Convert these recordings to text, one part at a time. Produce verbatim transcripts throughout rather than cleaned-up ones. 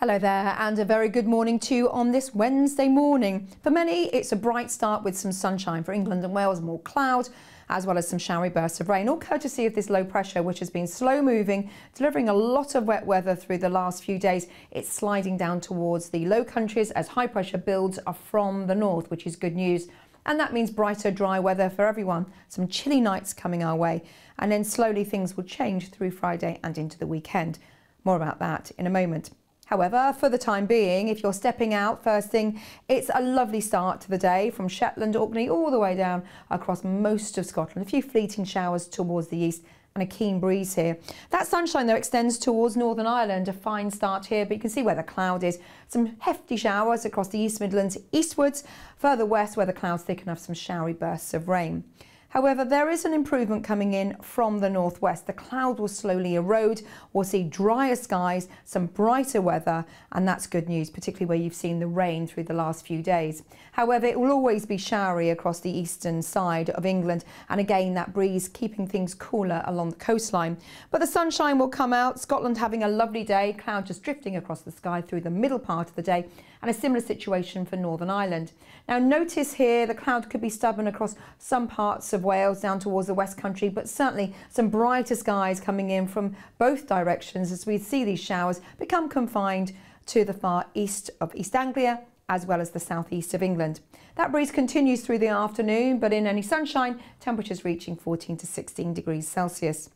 Hello there and a very good morning to you on this Wednesday morning. For many, it's a bright start with some sunshine. For England and Wales, more cloud as well as some showery bursts of rain, all courtesy of this low pressure which has been slow moving, delivering a lot of wet weather through the last few days. It's sliding down towards the Low Countries as high pressure builds are from the north, which is good news. And that means brighter, dry weather for everyone. Some chilly nights coming our way. And then slowly things will change through Friday and into the weekend. More about that in a moment. However, for the time being, if you're stepping out first thing, it's a lovely start to the day from Shetland, Orkney, all the way down across most of Scotland. A few fleeting showers towards the east and a keen breeze here. That sunshine, though, extends towards Northern Ireland. A fine start here, but you can see where the cloud is. Some hefty showers across the East Midlands eastwards, further west where the clouds thicken up, some showery bursts of rain. However, there is an improvement coming in from the northwest. The cloud will slowly erode. We'll see drier skies, some brighter weather, and that's good news, particularly where you've seen the rain through the last few days. However, it will always be showery across the eastern side of England, and again, that breeze keeping things cooler along the coastline. But the sunshine will come out. Scotland having a lovely day, cloud just drifting across the sky through the middle part of the day, and a similar situation for Northern Ireland. Now, notice here the cloud could be stubborn across some parts of Wales down towards the West Country, but certainly some brighter skies coming in from both directions as we see these showers become confined to the far east of East Anglia as well as the southeast of England. That breeze continues through the afternoon, but in any sunshine, temperatures reaching fourteen to sixteen degrees Celsius.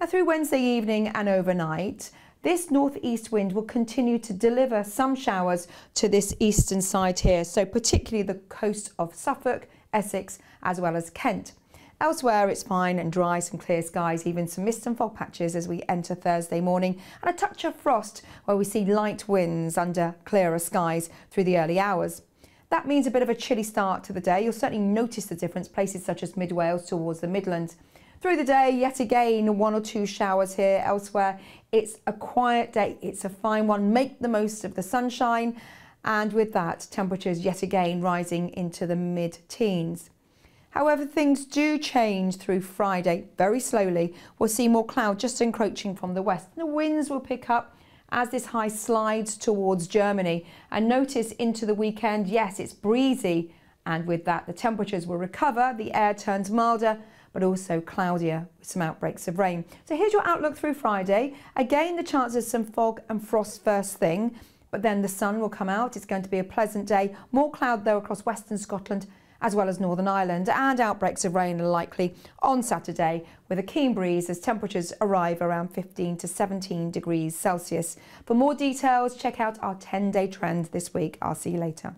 Now, through Wednesday evening and overnight, this northeast wind will continue to deliver some showers to this eastern side here, so particularly the coast of Suffolk, Essex as well as Kent. Elsewhere it's fine and dry, some clear skies, even some mist and fog patches as we enter Thursday morning, and a touch of frost where we see light winds under clearer skies through the early hours. That means a bit of a chilly start to the day. You'll certainly notice the difference, places such as mid Wales towards the Midlands. Through the day, yet again, one or two showers here. Elsewhere, it's a quiet day, it's a fine one. Make the most of the sunshine. And with that, temperatures yet again rising into the mid-teens. However, things do change through Friday very slowly. We'll see more cloud just encroaching from the west. The winds will pick up as this high slides towards Germany. And notice into the weekend, yes, it's breezy. And with that, the temperatures will recover, the air turns milder, but also cloudier with some outbreaks of rain. So here's your outlook through Friday. Again, the chance of some fog and frost first thing. But then the sun will come out. It's going to be a pleasant day. More cloud, though, across western Scotland as well as Northern Ireland, and outbreaks of rain are likely on Saturday with a keen breeze as temperatures arrive around fifteen to seventeen degrees Celsius. For more details, check out our ten-day trend this week. I'll see you later.